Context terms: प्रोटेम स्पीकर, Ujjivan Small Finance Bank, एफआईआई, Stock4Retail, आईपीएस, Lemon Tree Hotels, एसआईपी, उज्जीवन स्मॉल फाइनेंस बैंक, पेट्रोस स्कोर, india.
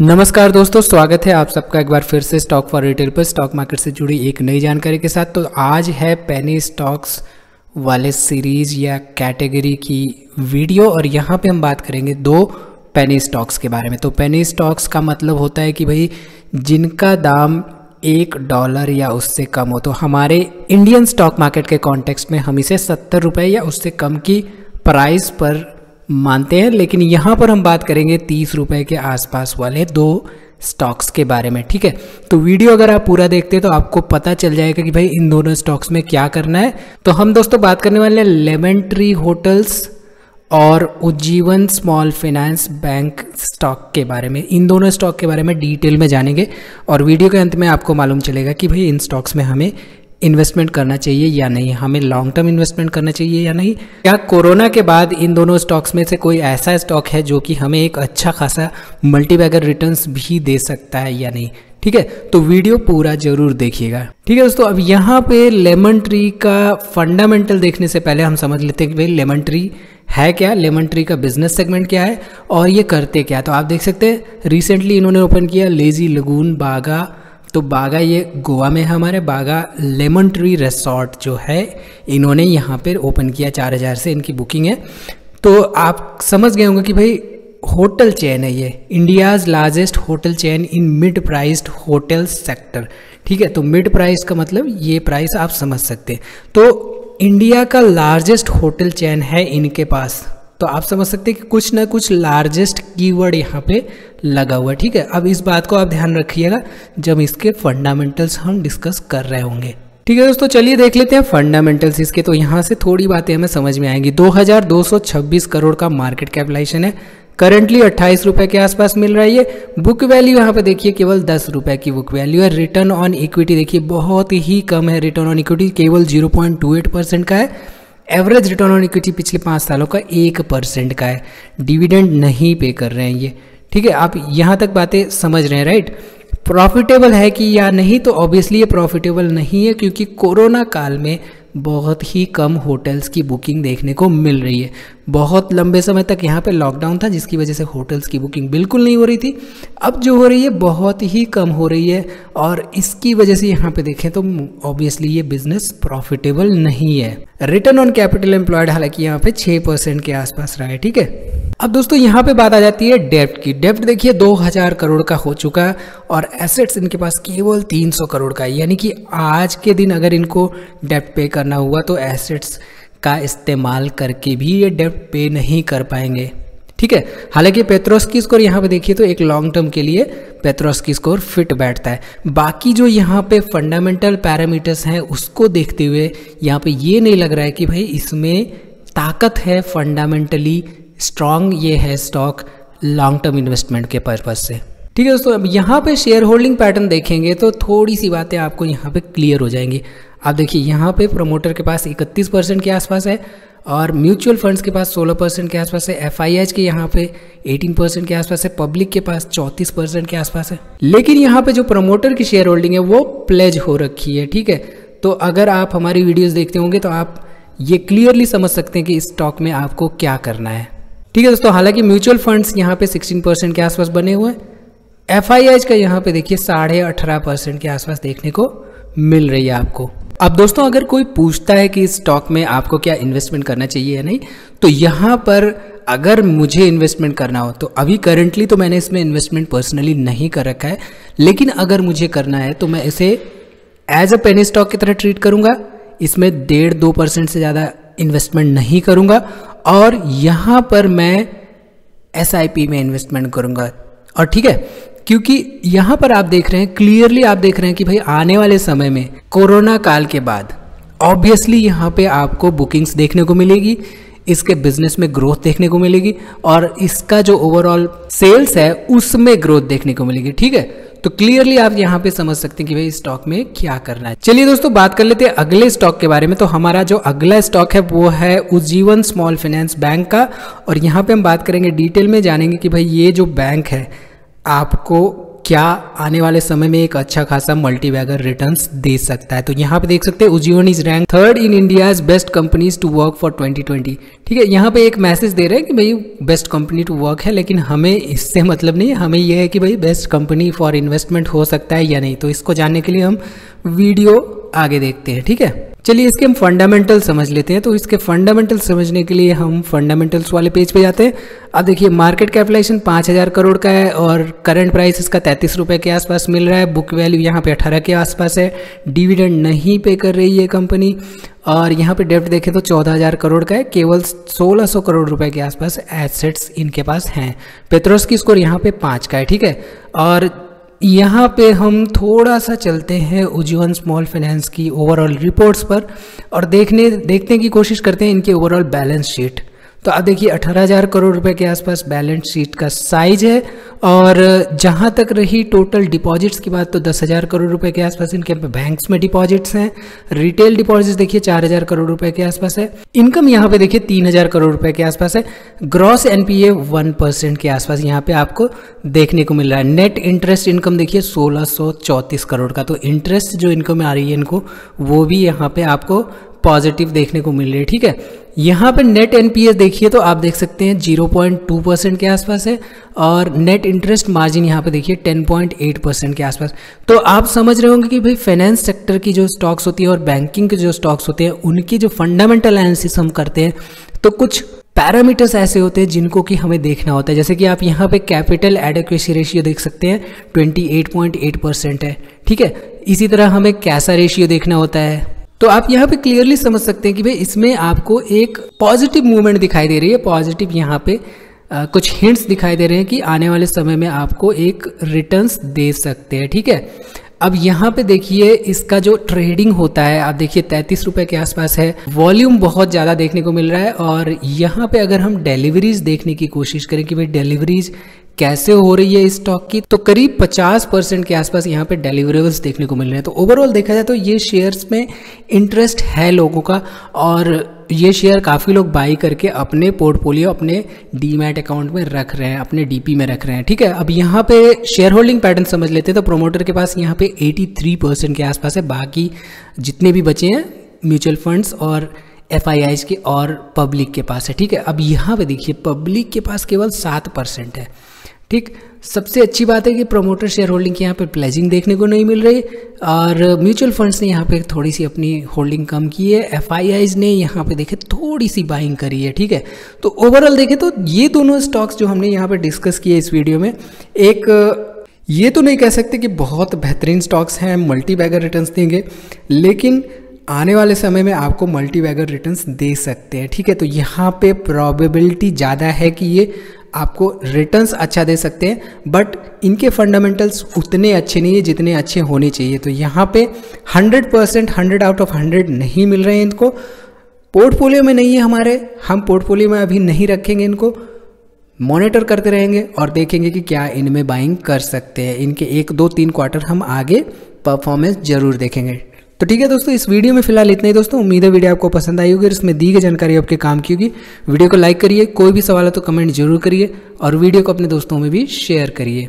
नमस्कार दोस्तों, स्वागत है आप सबका एक बार फिर से स्टॉक फॉर रिटेल पर स्टॉक मार्केट से जुड़ी एक नई जानकारी के साथ। तो आज है पेनी स्टॉक्स वाले सीरीज या कैटेगरी की वीडियो और यहाँ पे हम बात करेंगे दो पेनी स्टॉक्स के बारे में। तो पेनी स्टॉक्स का मतलब होता है कि भाई जिनका दाम $1 या उससे कम हो। तो हमारे इंडियन स्टॉक मार्केट के कॉन्टेक्स्ट में हम इसे 70 रुपये या उससे कम की प्राइस पर मानते हैं, लेकिन यहाँ पर हम बात करेंगे 30 रुपये के आसपास वाले दो स्टॉक्स के बारे में, ठीक है। तो वीडियो अगर आप पूरा देखते हैं तो आपको पता चल जाएगा कि भाई इन दोनों स्टॉक्स में क्या करना है। तो हम दोस्तों बात करने वाले हैं लेमन ट्री होटल्स और उज्जीवन स्मॉल फाइनेंस बैंक stock के बारे में। इन दोनों स्टॉक के बारे में डिटेल में जानेंगे और वीडियो के अंत में आपको मालूम चलेगा कि भाई इन स्टॉक्स में हमें इन्वेस्टमेंट करना चाहिए या नहीं, हमें लॉन्ग टर्म इन्वेस्टमेंट करना चाहिए या नहीं, क्या कोरोना के बाद इन दोनों स्टॉक्स में से कोई ऐसा स्टॉक है जो कि हमें एक अच्छा खासा मल्टीबैगर रिटर्न्स भी दे सकता है या नहीं, ठीक है। तो वीडियो पूरा जरूर देखिएगा, ठीक है दोस्तों। अब यहाँ पे लेमन ट्री का फंडामेंटल देखने से पहले हम समझ लेते हैं कि भाई लेमन ट्री है क्या, लेमन ट्री का बिजनेस सेगमेंट क्या है और ये करते क्या। तो आप देख सकते हैं रिसेंटली इन्होंने ओपन किया लेजी लगून बागा। तो बागा ये गोवा में है हमारे, बागा लेमन ट्री रिसॉर्ट जो है इन्होंने यहाँ पर ओपन किया। 4000 से इनकी बुकिंग है। तो आप समझ गए होंगे कि भाई होटल चेन है ये, India's largest hotel chain in mid priced hotel sector, ठीक है। तो मिड प्राइस का मतलब ये प्राइस आप समझ सकते हैं। तो इंडिया का लार्जेस्ट होटल चेन है इनके पास, तो आप समझ सकते हैं कि कुछ ना कुछ लार्जेस्ट कीवर्ड यहाँ पे लगा हुआ है, ठीक है। अब इस बात को आप ध्यान रखिएगा जब इसके फंडामेंटल्स हम डिस्कस कर रहे होंगे, ठीक है दोस्तों। चलिए देख लेते हैं फंडामेंटल्स इसके। तो यहाँ से थोड़ी बातें हमें समझ में आएंगी। 2226 करोड़ का मार्केट कैपिटलाइजेशन है, करंटली 28 रुपये के आसपास मिल रहा है ये। बुक वैल्यू यहाँ पे देखिए केवल 10 रुपये की बुक वैल्यू है। रिटर्न ऑन इक्विटी देखिए बहुत ही कम है, रिटर्न ऑन इक्विटी केवल 0.28% का है। एवरेज रिटर्न ऑन इक्विटी पिछले 5 सालों का 1% का है। डिविडेंड नहीं पे कर रहे हैं ये, ठीक है। आप यहाँ तक बातें समझ रहे हैं, राइट। प्रॉफिटेबल है कि या नहीं, तो ऑब्वियसली ये प्रॉफिटेबल नहीं है क्योंकि कोरोना काल में बहुत ही कम होटल्स की बुकिंग देखने को मिल रही है। बहुत लंबे समय तक यहाँ पे लॉकडाउन था जिसकी वजह से होटल्स की बुकिंग बिल्कुल नहीं हो रही थी। अब जो हो रही है बहुत ही कम हो रही है और इसकी वजह से यहाँ पे देखें तो ऑब्वियसली ये बिजनेस प्रॉफिटेबल नहीं है। रिटर्न ऑन कैपिटल एम्प्लॉयड हालांकि यहाँ पे 6% के आसपास रहा है, ठीक है। अब दोस्तों यहाँ पे बात आ जाती है डेब्ट की। डेब्ट देखिए 2000 करोड़ का हो चुका है और एसेट्स इनके पास केवल 300 करोड़ का है। यानी कि आज के दिन अगर इनको डेब्ट पे करना हुआ तो एसेट्स का इस्तेमाल करके भी ये डेब्ट पे नहीं कर पाएंगे, ठीक है। हालांकि पेट्रोस की स्कोर यहाँ पे देखिए तो एक लॉन्ग टर्म के लिए पेट्रोस की स्कोर फिट बैठता है। बाकी जो यहाँ पे फंडामेंटल पैरामीटर्स हैं उसको देखते हुए यहाँ पे ये नहीं लग रहा है कि भाई इसमें ताकत है, फंडामेंटली स्ट्रॉन्ग ये है स्टॉक लॉन्ग टर्म इन्वेस्टमेंट के पर्पस से, ठीक है दोस्तों। अब यहाँ पे शेयर होल्डिंग पैटर्न देखेंगे तो थोड़ी सी बातें आपको यहाँ पे क्लियर हो जाएंगी। आप देखिए यहाँ पे प्रमोटर के पास 31% के आसपास है और म्यूचुअल फंड्स के पास 16% के आसपास है। एफआईएच के यहाँ पे 18% के आसपास है, पब्लिक के पास 34% के आसपास है। लेकिन यहाँ पे जो प्रमोटर की शेयर होल्डिंग है वो प्लेज हो रखी है, ठीक है। तो अगर आप हमारी वीडियोज़ देखते होंगे तो आप ये क्लियरली समझ सकते हैं कि इस स्टॉक में आपको क्या करना है, ठीक है दोस्तों। हालांकि म्यूचुअल फंड्स यहाँ पे 16% के आसपास बने हुए हैं। एफआईआई का यहाँ पे देखिए 18.5% के आसपास देखने को मिल रही है आपको। अब दोस्तों अगर कोई पूछता है कि इस स्टॉक में आपको क्या इन्वेस्टमेंट करना चाहिए या नहीं, तो यहाँ पर अगर मुझे इन्वेस्टमेंट करना हो तो अभी करंटली तो मैंने इसमें इन्वेस्टमेंट पर्सनली नहीं कर रखा है, लेकिन अगर मुझे करना है तो मैं इसे एज अ पेनी स्टॉक की तरह ट्रीट करूँगा। इसमें 1.5-2% से ज़्यादा इन्वेस्टमेंट नहीं करूँगा और यहाँ पर मैं एसआईपी में इन्वेस्टमेंट करूँगा और, ठीक है, क्योंकि यहाँ पर आप देख रहे हैं क्लियरली, आप देख रहे हैं कि भाई आने वाले समय में कोरोना काल के बाद ऑब्वियसली यहाँ पे आपको बुकिंग्स देखने को मिलेगी, इसके बिजनेस में ग्रोथ देखने को मिलेगी और इसका जो ओवरऑल सेल्स है उसमें ग्रोथ देखने को मिलेगी, ठीक है। तो क्लियरली आप यहाँ पे समझ सकते हैं कि भाई स्टॉक में क्या करना है। चलिए दोस्तों बात कर लेते हैं अगले स्टॉक के बारे में। तो हमारा जो अगला स्टॉक है वो है उज्जीवन स्मॉल फाइनेंस बैंक का और यहाँ पे हम बात करेंगे, डिटेल में जानेंगे कि भाई ये जो बैंक है आपको क्या आने वाले समय में एक अच्छा खासा मल्टीबैगर रिटर्न्स दे सकता है। तो यहाँ पे देख सकते हैं Ujjivan is rank third in India best companies to work for 2020। ठीक है, यहाँ पे एक मैसेज दे रहे हैं कि भाई बेस्ट कंपनी टू वर्क है, लेकिन हमें इससे मतलब नहीं है, हमें यह है कि भाई बेस्ट कंपनी फॉर इन्वेस्टमेंट हो सकता है या नहीं। तो इसको जानने के लिए हम वीडियो आगे देखते हैं। ठीक है, चलिए इसके हम फंडामेंटल समझ लेते हैं। तो इसके फंडामेंटल समझने के लिए हम फंडामेंटल्स वाले पेज पे जाते हैं। अब देखिए मार्केट कैपिटलाइजेशन 5000 करोड़ का है और करंट प्राइस इसका 33 रुपये के आसपास मिल रहा है। बुक वैल्यू यहाँ पे 18 के आसपास है। डिविडेंड नहीं पे कर रही है कंपनी। और यहाँ पे डेब्ट देखें तो 14,000 करोड़ का है। केवल 1,600 करोड़ रुपए के आसपास एसेट्स इनके पास हैं। पेट्रोस की स्कोर यहाँ पे 5 का है। ठीक है, और यहाँ पे हम थोड़ा सा चलते हैं उज्जीवन स्मॉल फाइनेंस की ओवरऑल रिपोर्ट्स पर और देखने की कोशिश करते हैं इनके ओवरऑल बैलेंस शीट। तो आप देखिए 18,000 करोड़ रुपए के आसपास बैलेंस शीट का साइज है। और जहाँ तक रही टोटल डिपॉजिट्स की बात, तो 10,000 करोड़ रुपए के आसपास इनके बैंक्स में डिपॉजिट्स हैं। रिटेल डिपॉजिट्स देखिए 4,000 करोड़ रुपए के आसपास है। इनकम यहाँ पे देखिए 3,000 करोड़ रुपए के आसपास है। ग्रॉस एनपीए 1% के आसपास यहाँ पे आपको देखने को मिल रहा है। नेट इंटरेस्ट इनकम देखिए 1,634 करोड़ का। तो इंटरेस्ट जो इनकम आ रही है इनको, वो भी यहाँ पे आपको पॉजिटिव देखने को मिल रही है। ठीक है, यहाँ पे नेट एनपीएस देखिए तो आप देख सकते हैं 0.2% के आसपास है। और नेट इंटरेस्ट मार्जिन यहाँ पे देखिए 10.8% के आसपास। तो आप समझ रहे होंगे कि भाई फाइनेंस सेक्टर की जो स्टॉक्स होती है और बैंकिंग के जो स्टॉक्स होते हैं, उनकी जो फंडामेंटल एनालिसिस हम करते हैं तो कुछ पैरामीटर्स ऐसे होते हैं जिनको कि हमें देखना होता है। जैसे कि आप यहाँ पे कैपिटल एडेक्वेसी रेशियो देख सकते हैं 28.8% है। ठीक है, इसी तरह हमें कैसा रेशियो देखना होता है। तो आप यहाँ पे क्लियरली समझ सकते हैं कि भाई इसमें आपको एक पॉजिटिव मूवमेंट दिखाई दे रही है। पॉजिटिव यहाँ पे कुछ हिंट्स दिखाई दे रहे हैं कि आने वाले समय में आपको एक रिटर्न्स दे सकते हैं। ठीक है, अब यहाँ पे देखिए इसका जो ट्रेडिंग होता है, आप देखिए 33 रुपये के आसपास है। वॉल्यूम बहुत ज़्यादा देखने को मिल रहा है। और यहाँ पे अगर हम डिलीवरीज देखने की कोशिश करें कि भाई डिलीवरीज कैसे हो रही है इस स्टॉक की, तो करीब 50% के आसपास यहाँ पे डिलीवरेबल्स देखने को मिल रहे हैं। तो ओवरऑल देखा जाए तो ये शेयर्स में इंटरेस्ट है लोगों का और ये शेयर काफ़ी लोग बाई करके अपने पोर्टफोलियो, अपने डीमैट अकाउंट में रख रहे हैं, अपने डीपी में रख रहे हैं। ठीक है, अब यहाँ पे शेयर होल्डिंग पैटर्न समझ लेते हैं। तो प्रोमोटर के पास यहाँ पे 83% के आसपास है। बाकी जितने भी बचे हैं म्यूचुअल फंड्स और एफआईआईज के और पब्लिक के पास है। ठीक है, अब यहाँ पे देखिए पब्लिक के पास केवल 7% है। ठीक, सबसे अच्छी बात है कि प्रमोटर शेयर होल्डिंग की यहाँ पे प्लेजिंग देखने को नहीं मिल रही और म्यूचुअल फंड्स ने यहाँ पे थोड़ी सी अपनी होल्डिंग कम की है। एफआईआईज ने यहाँ पे देखे थोड़ी सी बाइंग करी है। ठीक है, तो ओवरऑल देखें तो ये दोनों स्टॉक्स जो हमने यहाँ पे डिस्कस किए इस वीडियो में, एक ये तो नहीं कह सकते कि बहुत बेहतरीन स्टॉक्स हैं, मल्टीबैगर रिटर्न्स देंगे, लेकिन आने वाले समय में आपको मल्टीबैगर रिटर्न्स दे सकते हैं। ठीक है, तो यहाँ पे प्रोबेबिलिटी ज़्यादा है कि ये आपको रिटर्न्स अच्छा दे सकते हैं, बट इनके फंडामेंटल्स उतने अच्छे नहीं है जितने अच्छे होने चाहिए। तो यहाँ पे 100% 100 आउट ऑफ 100 नहीं मिल रहे हैं इनको। पोर्टफोलियो में नहीं है हमारे, हम पोर्टफोलियो में अभी नहीं रखेंगे इनको, मॉनिटर करते रहेंगे और देखेंगे कि क्या इनमें बाइंग कर सकते हैं। इनके 1 2 3 क्वार्टर हम आगे परफॉर्मेंस जरूर देखेंगे। तो ठीक है दोस्तों, इस वीडियो में फिलहाल इतना ही। दोस्तों उम्मीद है वीडियो आपको पसंद आई होगी और इसमें दी गई जानकारी आपके काम की होगी। वीडियो को लाइक करिए, कोई भी सवाल हो तो कमेंट जरूर करिए और वीडियो को अपने दोस्तों में भी शेयर करिए।